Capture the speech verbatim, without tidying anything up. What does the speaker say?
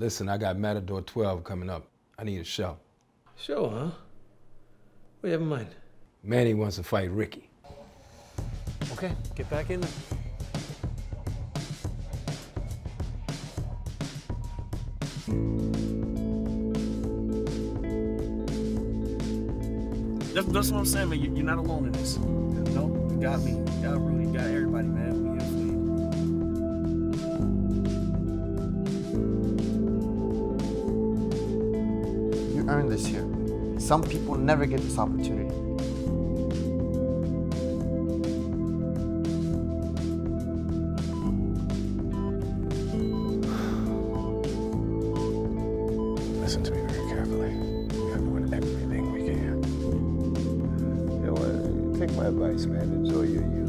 Listen, I got Matador twelve coming up. I need a show. Show, huh? What do you have in mind? Manny wants to fight Ricky. Okay, get back in there. That's, that's what I'm saying, man. You're not alone in this. You know, you got me. Y'all really got everybody, man. We here for you. Earn this here. Some people never get this opportunity. Listen to me very carefully. We are doing everything we can. You know what? Take my advice, man. Enjoy your year.